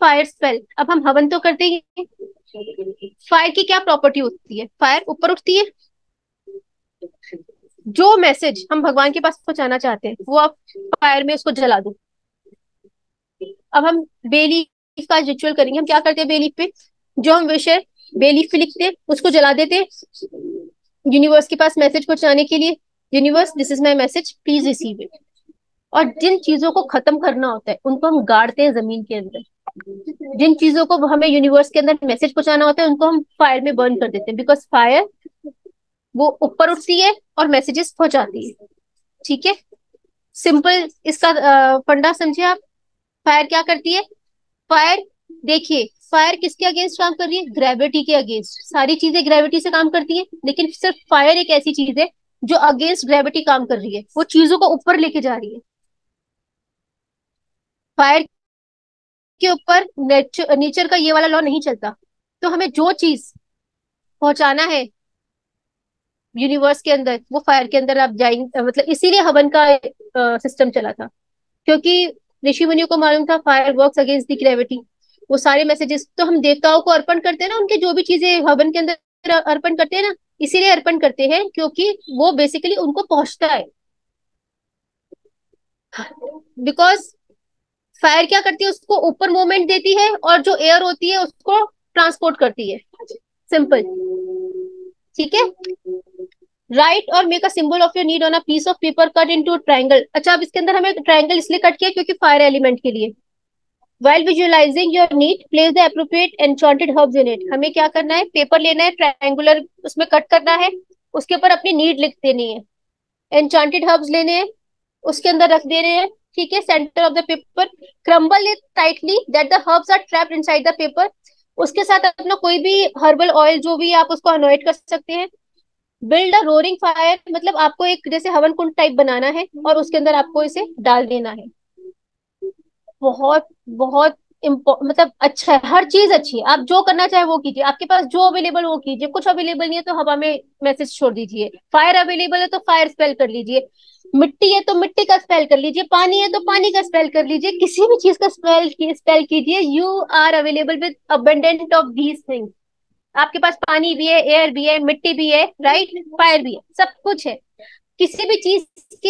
Fire spell. अब हम हवन तो करते ही हैं। फायर की क्या प्रॉपर्टी होती है? फायर ऊपर उठती है। जो मैसेज हम भगवान के पास पहुंचाना चाहते हैं वो आप फायर में उसको जला दो। अब हम बेली का रिचुअल करेंगे। हम क्या करते हैं, बेली पे जो हम विषय बेली पे लिखते हैं उसको जला देते हैं यूनिवर्स के पास मैसेज पहुंचाने के लिए। Universe, this is my message, please receive it. और जिन चीजों को खत्म करना होता है उनको हम गाड़ते हैं जमीन के अंदर। जिन चीजों को हमें यूनिवर्स के अंदर मैसेज पहुंचाना होता है उनको हम फायर में बर्न कर देते हैं, बिकॉज फायर वो ऊपर उठती है और मैसेजेस पहुंचाती है। ठीक है, सिंपल इसका फंडा समझे आप। फायर क्या करती है? फायर, देखिए फायर किसके अगेंस्ट काम कर रही है? ग्रेविटी के अगेंस्ट। सारी चीजें ग्रेविटी से काम करती है, लेकिन सिर्फ फायर एक ऐसी चीज है जो अगेंस्ट ग्रेविटी काम कर रही है। वो चीजों को ऊपर लेके जा रही है। फायर के ऊपर नेचर का ये वाला लॉ नहीं चलता। तो हमें जो चीज पहुंचाना है यूनिवर्स के अंदर वो फायर के अंदर आप जाएंगे। मतलब इसीलिए हवन का सिस्टम चला था, क्योंकि ऋषि मुनियों को मालूम था fire works against the gravity. वो सारे मैसेजेस तो हम देवताओं को अर्पण करते हैं ना, उनके जो भी चीजें हवन के अंदर अर्पण करते हैं ना, इसीलिए अर्पण करते हैं क्योंकि वो बेसिकली उनको पहुंचता है। बिकॉज फायर क्या करती है, उसको ऊपर मूवमेंट देती है और जो एयर होती है उसको ट्रांसपोर्ट करती है। सिंपल, ठीक है। राइट और make a symbol of your need on a piece of paper cut into triangle. अच्छा, अब इसके अंदर हमें ट्रायंगल इसलिए कट किया क्योंकि फायर एलिमेंट के लिए। While visualizing your need, place the appropriate enchanted herbs in it. हमें क्या करना है, पेपर लेना है, ट्रायंगुलर उसमें कट करना है, उसके ऊपर अपनी नीड लिख देनी है, enchanted herbs लेने हैं, उसके अंदर रख देने हैं। ठीक है, centre of the paper. Crumble it tightly that the herbs are trapped inside the paper. उसके साथ अपना कोई भी हर्बल ऑयल जो भी आप उसको अनॉइट कर सकते हैं। बिल्ड अ रोरिंग फायर, मतलब आपको एक जैसे हवन कुंड टाइप बनाना है और उसके अंदर आपको इसे डाल देना है। बहुत बहुत मतलब अच्छा है, हर चीज अच्छी है। आप जो करना चाहे वो कीजिए, आपके पास जो अवेलेबल वो कीजिए। कुछ अवेलेबल नहीं है तो हवा में मैसेज छोड़ दीजिए। फायर अवेलेबल है तो फायर स्पेल कर लीजिए, मिट्टी है तो मिट्टी का स्पेल कर लीजिए, पानी है तो पानी का स्पेल कर लीजिए। किसी भी चीज का स्पेल कीजिए। You are available with abundant of these things. आपके पास पानी भी है, एयर भी है, मिट्टी भी है, राइट, फायर भी है, सब कुछ है। किसी भी चीज के